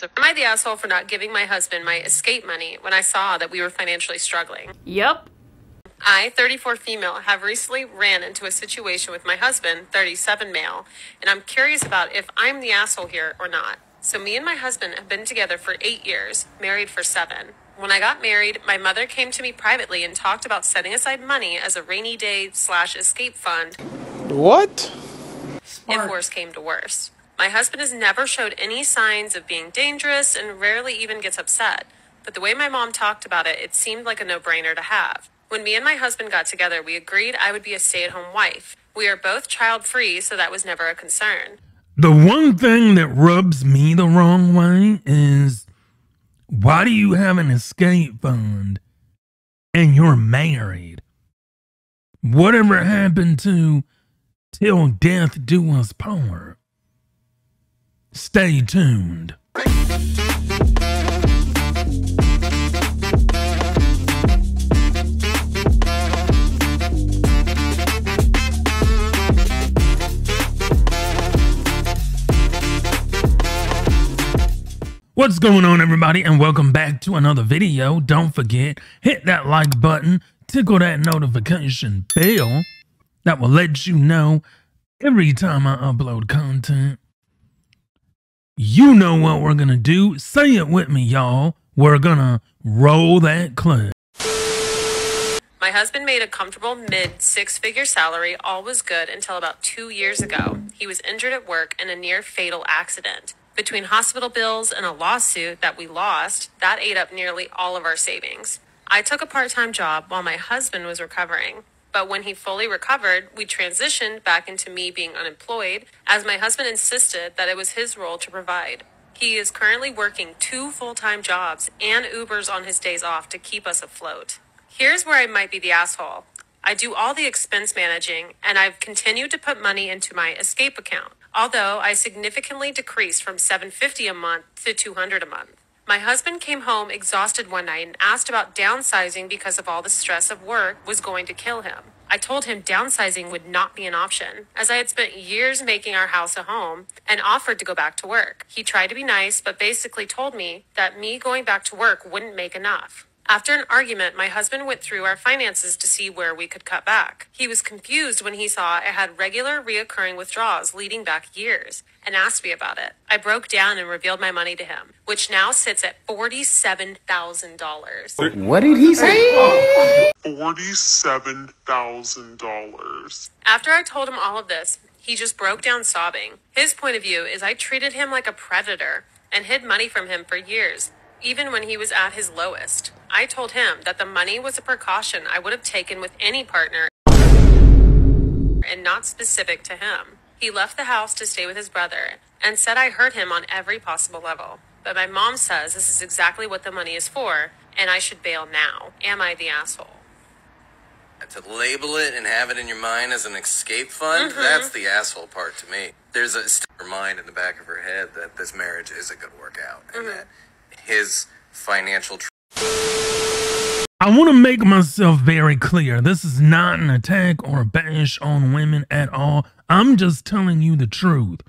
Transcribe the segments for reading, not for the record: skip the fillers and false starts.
So am I the asshole for not giving my husband my escape money when I saw that we were financially struggling? Yep. I, 34 female, have recently ran into a situation with my husband, 37 male, and I'm curious about if I'm the asshole here or not. So me and my husband have been together for 8 years, married for 7. When I got married, my mother came to me privately and talked about setting aside money as a rainy day / escape fund. What? Smart. If worse came to worse. My husband has never showed any signs of being dangerous and rarely even gets upset. But the way my mom talked about it, it seemed like a no-brainer to have. When me and my husband got together, we agreed I would be a stay-at-home wife. We are both child-free, so that was never a concern. The one thing that rubs me the wrong way is, why do you have an escape fund and you're married? Whatever happened to till death do us part? Stay tuned. What's going on, everybody, and welcome back to another video. Don't forget, hit that like button, tickle that notification bell. That will let you know every time I upload content. You know what we're gonna do. Say it with me, y'all. We're gonna roll that clip. My husband made a comfortable mid-six-figure salary. All was good until about 2 years ago. He was injured at work in a near-fatal accident. Between hospital bills and a lawsuit that we lost, that ate up nearly all of our savings. I took a part-time job while my husband was recovering. But when he fully recovered, we transitioned back into me being unemployed, as my husband insisted that it was his role to provide. He is currently working 2 full-time jobs and Ubers on his days off to keep us afloat. Here's where I might be the asshole. I do all the expense managing, and I've continued to put money into my escape account. Although I significantly decreased from $750 a month to $200 a month. My husband came home exhausted one night and asked about downsizing because of all the stress of work was going to kill him. I told him downsizing would not be an option, as I had spent years making our house a home and offered to go back to work. He tried to be nice, but basically told me that me going back to work wouldn't make enough. After an argument, my husband went through our finances to see where we could cut back. He was confused when he saw I had regular, reoccurring withdrawals leading back years and asked me about it. I broke down and revealed my money to him, which now sits at $47,000. What did he say? $47,000. After I told him all of this, he just broke down sobbing. His point of view is I treated him like a predator and hid money from him for years, even when he was at his lowest. I told him that the money was a precaution I would have taken with any partner and not specific to him. He left the house to stay with his brother and said I hurt him on every possible level. But my mom says this is exactly what the money is for and I should bail now. Am I the asshole? To label it and have it in your mind as an escape fund, that's the asshole part to me. There's a mind in the back of her head that this marriage isn't going to work out and that his financial... I want to make myself very clear. This is not an attack or a bash on women at all. I'm just telling you the truth.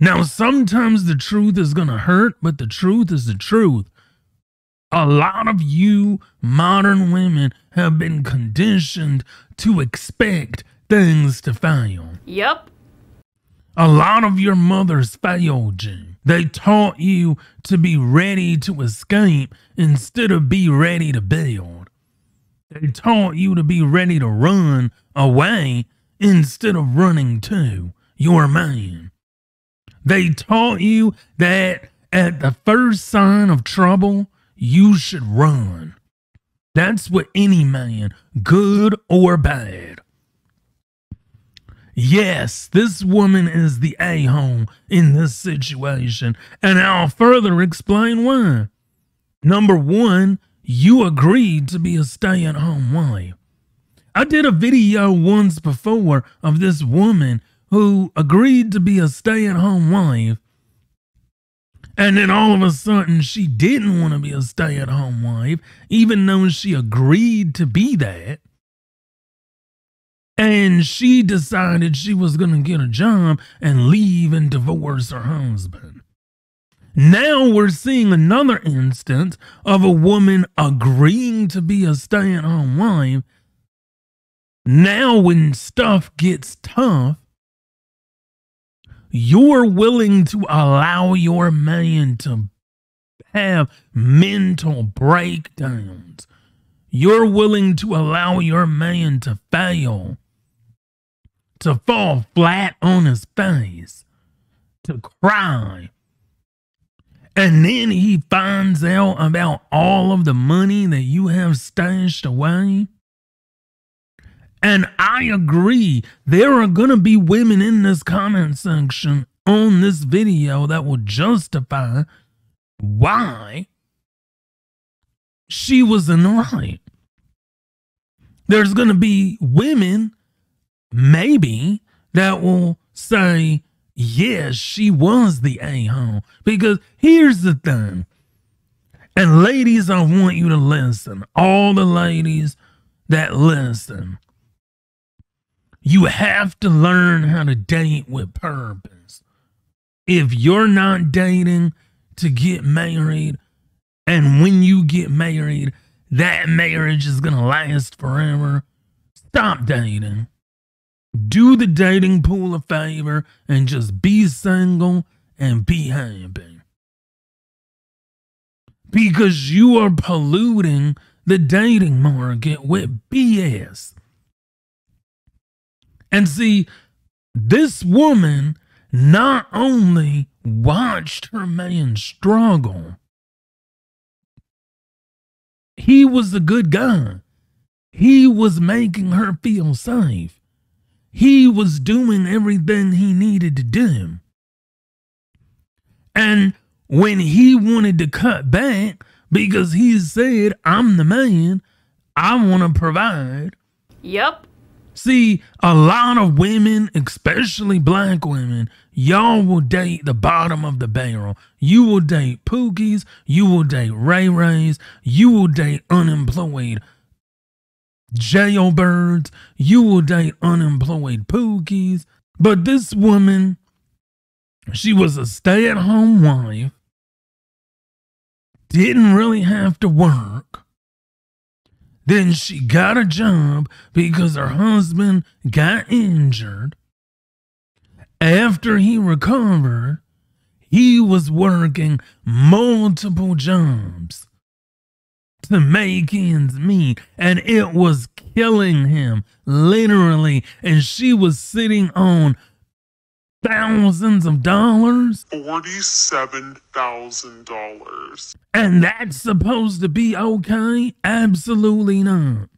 Now, sometimes the truth is going to hurt, but the truth is the truth. A lot of you modern women have been conditioned to expect things to fail. Yep. A lot of your mothers failed you. They taught you to be ready to escape instead of be ready to build. They taught you to be ready to run away instead of running to your man. They taught you that at the first sign of trouble, you should run. That's what any man, good or bad. Yes, this woman is the a-hole in this situation, and I'll further explain why. Number one, you agreed to be a stay-at-home wife. I did a video once before of this woman who agreed to be a stay-at-home wife, and then all of a sudden she didn't want to be a stay-at-home wife, even though she agreed to be that. And she decided she was going to get a job and leave and divorce her husband. Now we're seeing another instance of a woman agreeing to be a stay-at-home wife. Now when stuff gets tough, you're willing to allow your man to have mental breakdowns. You're willing to allow your man to fail, to fall flat on his face, to cry. And then he finds out about all of the money that you have stashed away. And I agree, there are going to be women in this comment section on this video that will justify why she was in the right. There's going to be women, maybe, that will say, yes, she was the a-hole. Because here's the thing. And ladies, I want you to listen. All the ladies that listen. You have to learn how to date with purpose. If you're not dating to get married, and when you get married, that marriage is going to last forever, stop dating. Do the dating pool a favor and just be single and be happy. Because you are polluting the dating market with BS. And see, this woman not only watched her man struggle, he was a good guy. He was making her feel safe. He was doing everything he needed to do. And when he wanted to cut back because he said, I'm the man, I want to provide. Yep. See, a lot of women, especially black women, y'all will date the bottom of the barrel. You will date Pookies. You will date Ray Rays. You will date unemployed jailbirds. You will date unemployed Pookies. But this woman, she was a stay-at-home wife, didn't really have to work. Then she got a job because her husband got injured. After he recovered, he was working multiple jobs to make ends meet, and it was killing him, literally. And she was sitting on thousands of dollars. $47,000. And that's supposed to be okay? Absolutely not.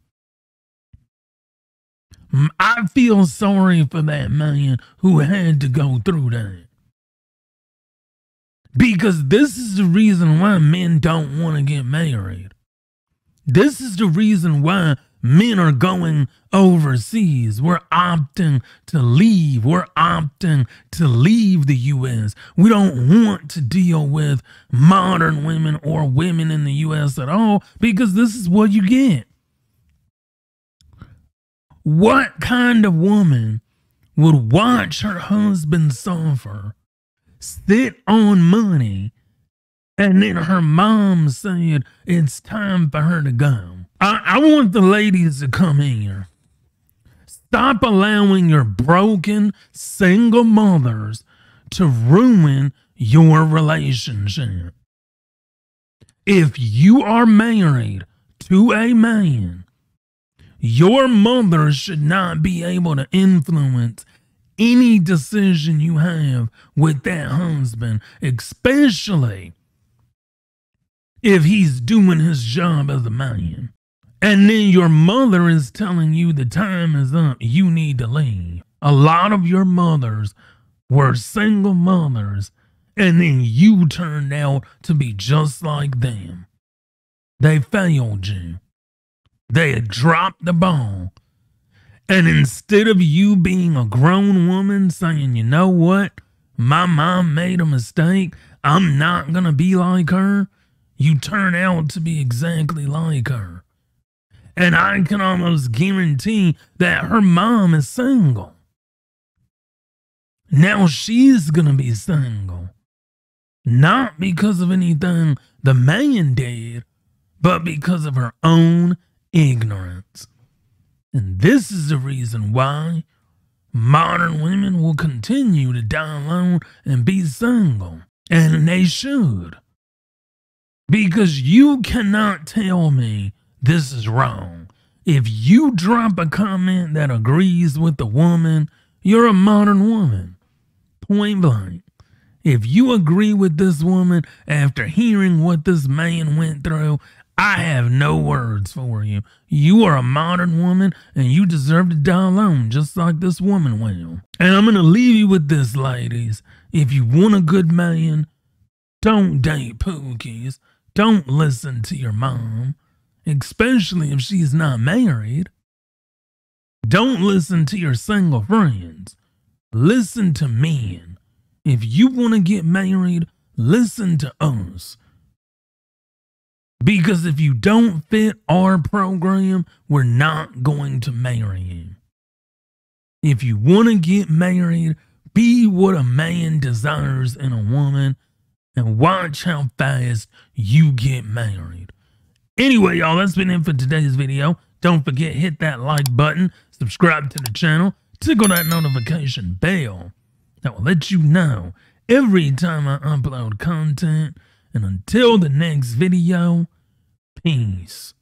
I feel sorry for that man who had to go through that. Because this is the reason why men don't want to get married. This is the reason why men are going overseas. We're opting to leave. We're opting to leave the U.S. We don't want to deal with modern women or women in the U.S. at all, because this is what you get. What kind of woman would watch her husband suffer, sit on money, and then her mom said it's time for her to go? I want the ladies to come in here. Stop allowing your broken, single mothers to ruin your relationship. If you are married to a man, your mother should not be able to influence any decision you have with that husband, especially if he's doing his job as a man. And then your mother is telling you the time is up, you need to leave. A lot of your mothers were single mothers, and then you turned out to be just like them. They failed you. They had dropped the ball. And instead of you being a grown woman saying, you know what, my mom made a mistake, I'm not going to be like her, you turn out to be exactly like her. And I can almost guarantee that her mom is single. Now she's going to be single. not because of anything the man did, but because of her own ignorance. And this is the reason why modern women will continue to die alone and be single. And they should. Because you cannot tell me this is wrong. If you drop a comment that agrees with the woman, you're a modern woman. Point blank. If you agree with this woman after hearing what this man went through, I have no words for you. You are a modern woman and you deserve to die alone just like this woman will. And I'm going to leave you with this, ladies. If you want a good man, don't date pookies. Don't listen to your mom, especially if she's not married. Don't listen to your single friends. Listen to men. If you want to get married, listen to us. Because if you don't fit our program, we're not going to marry you. If you want to get married, be what a man desires in a woman and watch how fast you get married. Anyway, y'all, that's been it for today's video. Don't forget, hit that like button, subscribe to the channel, tickle that notification bell. That will let you know every time I upload content. And until the next video, peace.